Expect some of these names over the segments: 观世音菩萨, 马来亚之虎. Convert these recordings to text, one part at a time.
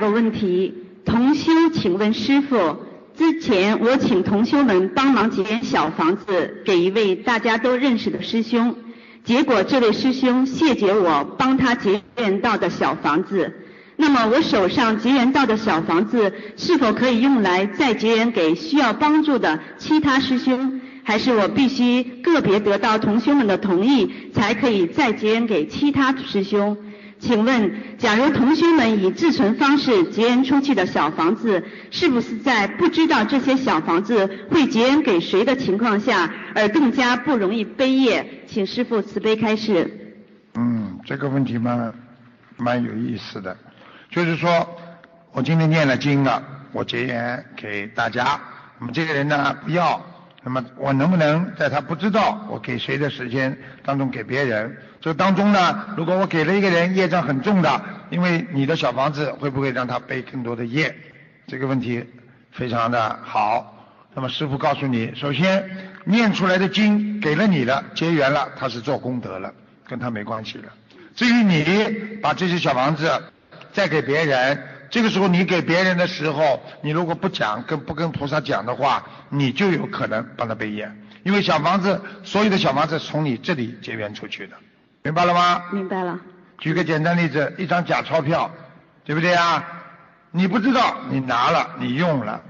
个问题，同修请问师父，之前我请同修们帮忙结缘小房子给一位大家都认识的师兄，结果这位师兄谢绝我帮他结缘到的小房子。那么我手上结缘到的小房子是否可以用来再结缘给需要帮助的其他师兄，还是我必须个别得到同修们的同意才可以再结缘给其他师兄？请问，假如同修们以自存方式结缘出去的小房子，是不是在不知道这些小房子会结缘给谁的情况下而更加不容易悲业？请师父慈悲开示。这个问题蛮有意思的，就是说我今天念了经了，我结缘给大家，我们这个人呢不要，那么我能不能在他不知道我给谁的时间当中给别人？这当中呢，如果我给了一个人业障很重的，因为你的小房子会不会让他背更多的业？这个问题非常的好。那么师父告诉你，首先念出来的经给了你了，结缘了，他是做功德了，跟他没关系了。至于你把这些小房子再给别人，这个时候你给别人的时候，你如果不讲，不跟菩萨讲的话，你就有可能帮他背业，因为小房子，所有的小房子从你这里结缘出去的，明白了吗？明白了。举个简单例子，一张假钞票，对不对啊？你不知道，你拿了，你用了，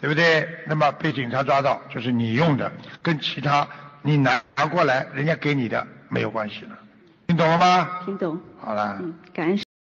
对不对？那么被警察抓到，就是你用的，跟其他你拿过来人家给你的没有关系了。听懂了吗？听懂。好了。感恩师父。